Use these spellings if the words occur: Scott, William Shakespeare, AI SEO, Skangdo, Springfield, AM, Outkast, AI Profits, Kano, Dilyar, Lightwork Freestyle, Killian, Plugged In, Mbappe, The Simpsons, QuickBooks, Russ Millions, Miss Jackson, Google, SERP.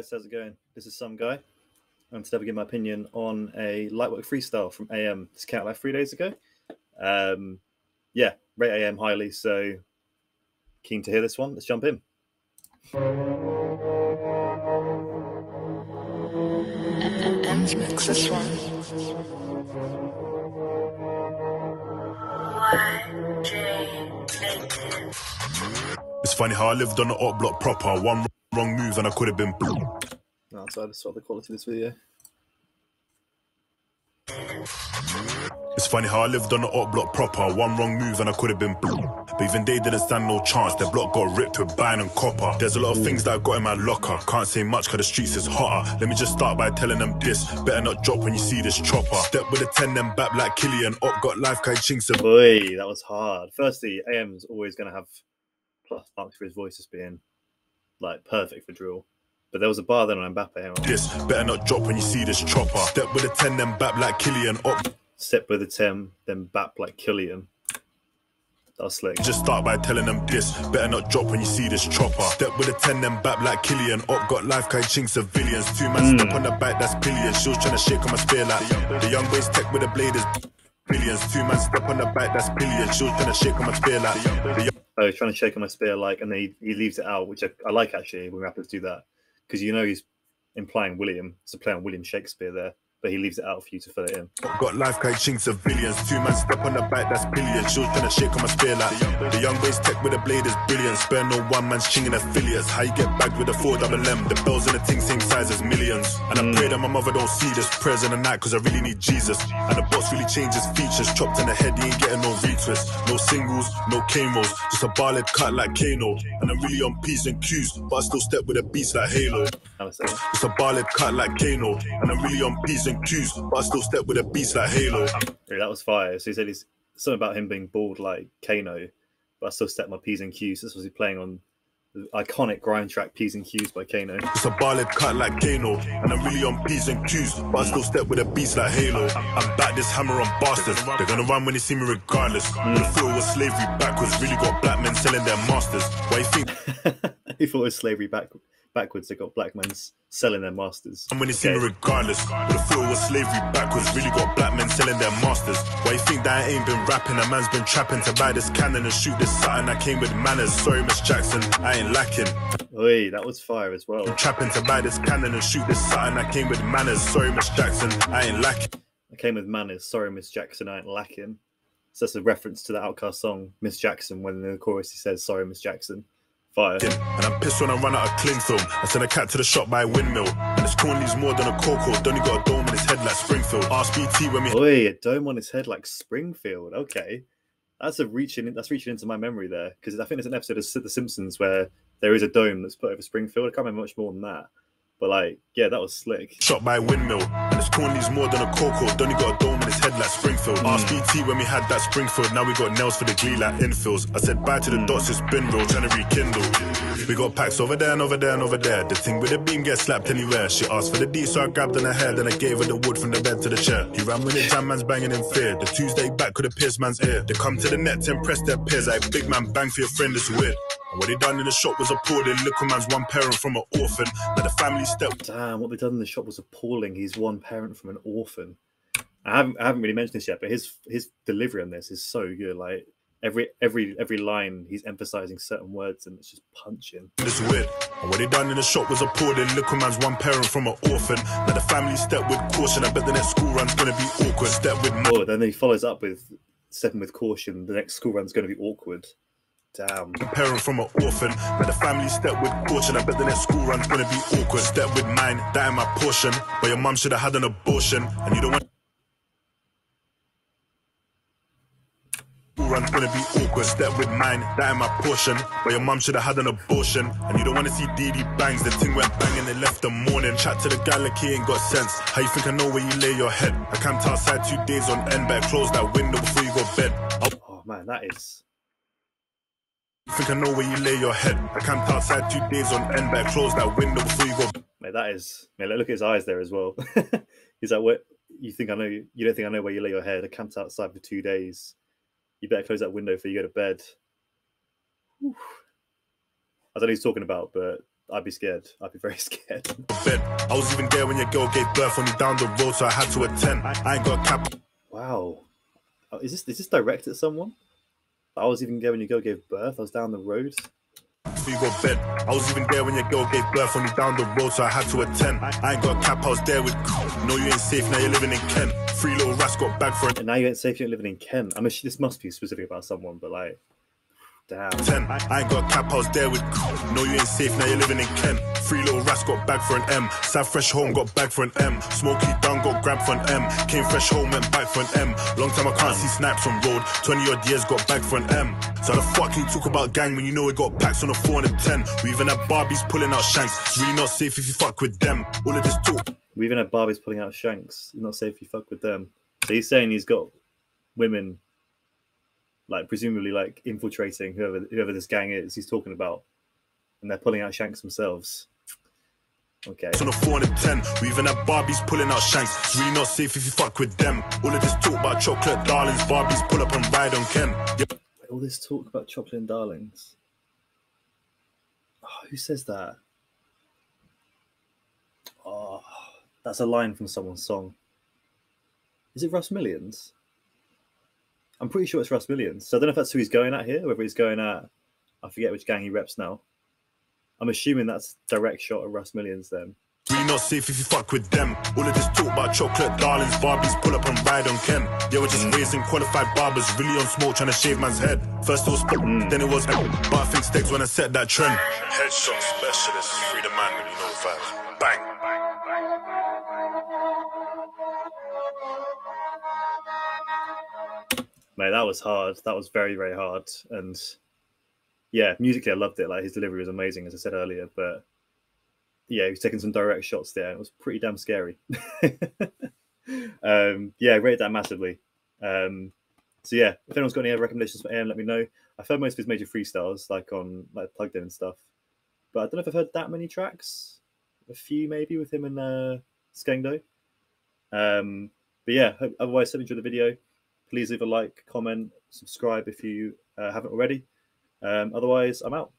guys, how's it going? This is Some Guy. I'm today to give my opinion on a Lightwork freestyle from AM. This came out like 3 days ago. Yeah, rate AM highly, so keen to hear this one. Let's jump in. And mix this one. It's funny how I lived on the art block proper. One wrong move and I could have been boom. No, so I just saw the quality of this video. It's funny how I lived on the art block proper. One wrong move and I could have been boom. But even they didn't stand no chance. Their block got ripped with bine and copper. There's a lot of things that I got in my locker. Can't say much cause the streets is hotter. Let me just start by telling them this. Better not drop when you see this chopper. Step with a 10 then back like Killian. Up got life kai chinks. Boy, that was hard. Firstly, AM's always going to have plus marks for his voice as being like perfect for drill. But there was a bar then on Mbappe. This better not drop when you see this chopper. Step with a 10, then bap like Killian. Up. Step with a 10, then bap like Killian. That was slick. Just start by telling them this. Better not drop when you see this chopper. Step with a 10, then bap like Killian. Up got life kai ching civilians. 2 man step on the bike, that's billions. She was trying to shake on my spear like the young boys tech with the blade is billions. 2 man step on the bike, that's billions. She was trying to shake on my spear like oh, he's trying to shake on my spear like, and then he leaves it out, which I like actually when rappers do that. Because you know he's implying William, it's a play on William Shakespeare there, but he leaves it out for you to fill it in. Got life kai chinks of billions, 2 man step on the bike, that's billions. She was trying to shake on my spear like the young boys tech with a blade is brilliant. Spare no 1 man's chinging affiliates. How you get bagged with a 4MM, the bells and the ting same size as millions. And I pray that my mother don't see this prayers in the night, cause I really need Jesus. And the boss really changes features, chopped in the head, he ain't getting no retwists. No singles, no cane rolls, just a ballad cut like Kano. And I'm really on P's and Q's, but I still step with a beast like Halo. Just a ballad cut like Kano, and I'm really on P's and Q's, but I still step with a beast like Halo. Yeah, that was fire. So he said he's something about him being bald like Kano, but I still step my P's and Q's. This was he playing on the iconic grind track P's and Q's by Kano. It's a ballad cut like Kano, and I'm really on P's and Q's, but I still step with a beast like Halo. I'm back this hammer on bastards. They're gonna run when they see me regardless. The thought was slavery backwards, really got black men selling their masters. Why you think he thought it was slavery backwards? Backwards, they got black men selling their masters. And when you see me regardless, the thought was slavery backwards, really got black men selling their masters. Why you think that I ain't been rapping? A man's been trapping to buy this cannon and shoot this satin. I came with manners. Sorry, Miss Jackson, I ain't lacking. Oi, that was fire as well. Trapping to buy this cannon and shoot this satin. I came with manners. Sorry, Miss Jackson, I ain't lacking. I came with manners. Sorry, Miss Jackson, I ain't lacking. So that's a reference to the Outkast song, Miss Jackson, when in the chorus he says, sorry, Miss Jackson. Fire. And I'm pissed when I run out of cling film. I sent a cat to the shop by a windmill. And his corn leaves more than a cocoa. Don't he got a dome on his head like Springfield? Ask BT when we. Oi, a dome on his head like Springfield. Okay, that's a reaching. That's reaching into my memory there, because I think there's an episode of The Simpsons where there is a dome that's put over Springfield. I can't remember much more than that. But like, yeah, that was slick. Shot by a windmill, and his corn leaves more than a cocoa. Don't he got a dome in his head like Springfield? Asked BT when we had that Springfield. Now we got nails for the glee like infills. I said bye to the dots, it's been real, trying to rekindle. We got packs over there and over there and over there. The thing with the beam gets slapped anywhere. She asked for the D, so I grabbed on her hair. Then I gave her the wood from the bed to the chair. He ran with it, jam man's banging in fear. The Tuesday back could have pierced man's ear. They come to the net to impress their peers. Like big man, bang for your friend, it's weird. What they done in the shop was appalling. Little man's one parent from an orphan. Now the family stepped. Damn, what they done in the shop was appalling. He's one parent from an orphan. I haven't really mentioned this yet, but his delivery on this is so good. Like every line, he's emphasizing certain words, and it's just punching. It's weird. And what they done in the shop was appalling. Little man's one parent from an orphan. Now the family stepped with caution. I bet the next school run's gonna be awkward. Step with. Oh, then he follows up with stepping with caution. The next school run's gonna be awkward. Damn. Parent from an orphan, but the family step with caution. I bet the next school run's gonna be awkward. Step with mine, that ain't my portion. But your mum should have had an abortion, and you don't want. School run's gonna be awkward. Step with mine, that ain't my portion. But your mum should have had an abortion, and you don't want to see DD bangs. The thing went bang and they left the morning. Chat to the guy like he ain't got sense. How you think I know where you lay your head? I camped outside 2 days on end, but I closed that window before you go to bed. Oh man, that is. Think I know where you lay your head. I camped outside 2 days on end, but I closed that window before you go. Mate, that is. Mate, look at his eyes there as well. He's like, what? You think I know? You don't think I know where you lay your head? I camped outside for 2 days. You better close that window before you go to bed. Whew. I don't know who he's talking about, but I'd be scared. I'd be very scared. I was even there when your girl gave birth on me down the road, so I had to attend. I ain't got a cap. Wow. Oh, is this directed at someone? I was even there when your girl gave birth. I was down the road. You got bed. I was even there when your girl gave birth on me down the road, so I had to attend. I ain't got a cap. I was there with. No, you ain't safe. Now you're living in Kent. Three little rats got back for it. And now you ain't safe. You're living in Kent. I mean, this must be specific about someone, but like. Damn. 10. I ain't got a cap, I was there with. No, you ain't safe, now you're living in Kent. Three little rats got bagged for an M. Sad fresh home, got bagged for an M. Smokey down, got grabbed for an M. Came fresh home, went back for an M. Long time I can't see snipes on road. 20 odd years, got bagged for an M. So the fuck can you talk about gang when you know it got packs on a 4 and a 10? We even had Barbies pulling out shanks. It's really not safe if you fuck with them. All of this talk. We even had Barbies pulling out shanks. It's not safe if you fuck with them. So he's saying he's got women. Like presumably, like infiltrating whoever this gang is, he's talking about, and they're pulling out shanks themselves. Okay. On a 4 and a 10, we even have Barbies pulling out shanks. It's really not safe if you fuck with them. All of this talk about chocolate darlings, Barbies pull up and ride on Ken. Yep. All this talk about chocolate and darlings. Oh, who says that? Oh, that's a line from someone's song. Is it Russ Millions? I'm pretty sure it's Russ Millions. So I don't know if that's who he's going at here, whether he's going at, I forget which gang he reps now. I'm assuming that's direct shot of Russ Millions then. Really not safe if you fuck with them. All of this talk about chocolate darlings, Barbies pull up and ride on Ken. They were just raising qualified barbers, really on smoke, trying to shave man's head. First it was then it was but I think stakes when I set that trend. Headshot specialist, free the man when you know five. Bang. Mate, that was hard. That was very, very hard. And yeah, musically I loved it. Like his delivery was amazing, as I said earlier. But yeah, he was taking some direct shots there. It was pretty damn scary. Yeah, I rated that massively. So yeah, if anyone's got any other recommendations for AM, let me know. I've heard most of his major freestyles, like on like Plugged In and stuff. But I don't know if I've heard that many tracks. A few maybe with him and Skangdo. But yeah, otherwise, hope you enjoyed the video. Please leave a like, comment, subscribe if you haven't already. Otherwise, I'm out.